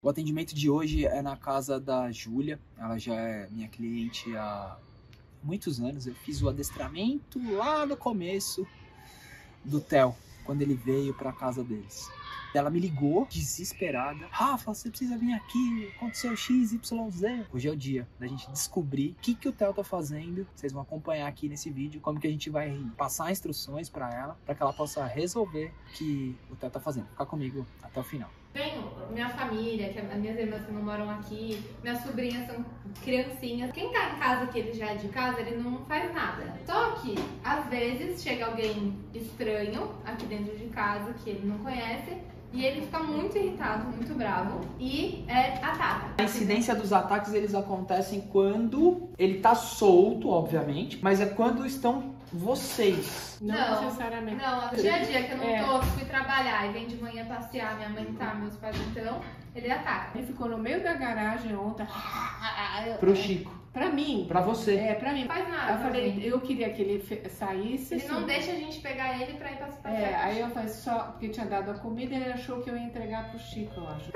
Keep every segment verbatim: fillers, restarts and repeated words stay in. O atendimento de hoje é na casa da Júlia, ela já é minha cliente há muitos anos. Eu fiz o adestramento lá no começo do Theo, quando ele veio para a casa deles. Ela me ligou, desesperada. Rafa, você precisa vir aqui, aconteceu X, Y, Z. Hoje é o dia da gente descobrir o que, que o Theo tá fazendo. Vocês vão acompanhar aqui nesse vídeo como que a gente vai passar instruções para ela, para que ela possa resolver o que o Theo tá fazendo. Fica comigo até o final. Tenho minha família, que as minhas irmãs que não moram aqui, minhas sobrinhas são criancinhas. Quem tá em casa que ele já é de casa, ele não faz nada. Só que, às vezes, chega alguém estranho aqui dentro de casa, que ele não conhece, e ele fica muito irritado, muito bravo e é, ataca. A incidência dos ataques, eles acontecem quando ele tá solto, obviamente, mas é quando estão vocês. Não, não necessariamente. Não, dia a dia que eu não é. tô, fui trabalhar e vem de manhã passear, minha mãe tá, meus pais então, ele ataca. Ele ficou no meio da garagem ontem. Pro Chico. Pra mim. Pra você. É, pra mim. Faz nada. Eu falei, mim. eu queria que ele saísse. Ele assim. não deixa a gente pegar ele pra ir pra se passear. É, aí eu falei só porque tinha dado a comida e ele achou que eu ia entregar pro Chico, eu acho.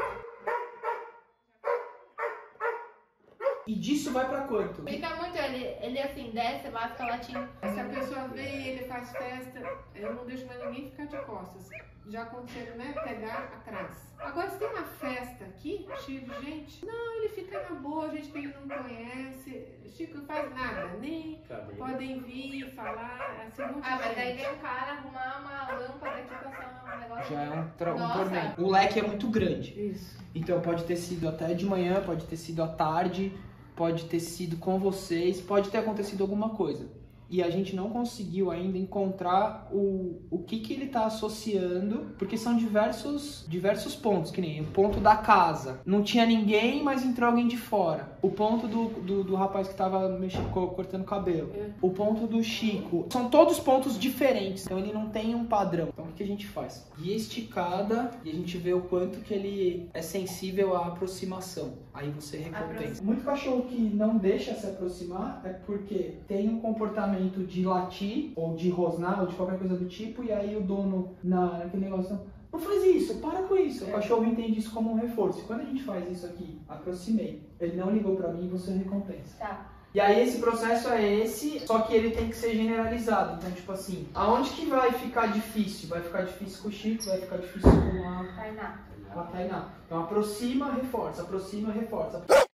E disso vai pra quanto? Fica muito, ele, ele assim, desce, lá fica latindo. Se a pessoa vê ele, faz festa, eu não deixo mais ninguém ficar de costas. Já aconteceu, né? Pegar atrás. Agora, se tem uma festa aqui, Chico, gente, não, ele fica na boa, gente que ele não conhece. Chico não faz nada, nem Caminho. podem vir, falar, assim, muito Ah, mas daí vem o cara arrumar uma lâmpada aqui, passar um negócio. Já é um tormento. O leque é muito grande. Isso. Então, pode ter sido até de manhã, pode ter sido à tarde, pode ter sido com vocês, pode ter acontecido alguma coisa. E a gente não conseguiu ainda encontrar o, o que, que ele está associando, porque são diversos, diversos pontos, que nem o ponto da casa. Não tinha ninguém, mas entrou alguém de fora. O ponto do, do, do rapaz que estava mexendo, cortando o cabelo. O ponto do Chico. São todos pontos diferentes, então ele não tem um padrão. Então o que a gente faz? Guia esticada e a gente vê o quanto que ele é sensível à aproximação. Aí você recompensa. Muito cachorro que não deixa se aproximar é porque tem um comportamento de latir, ou de rosnar, ou de qualquer coisa do tipo, e aí o dono na, naquele negócio, não faz isso, para com isso. É. O cachorro entende isso como um reforço. Quando a gente faz isso aqui, aproximei, ele não ligou pra mim, você recompensa. Tá. E aí esse processo é esse, só que ele tem que ser generalizado. Então, tipo assim, aonde que vai ficar difícil? Vai ficar difícil com o Chico, vai ficar difícil com a Tainá. Com a Tainá. Então aproxima, reforça, aproxima, reforça.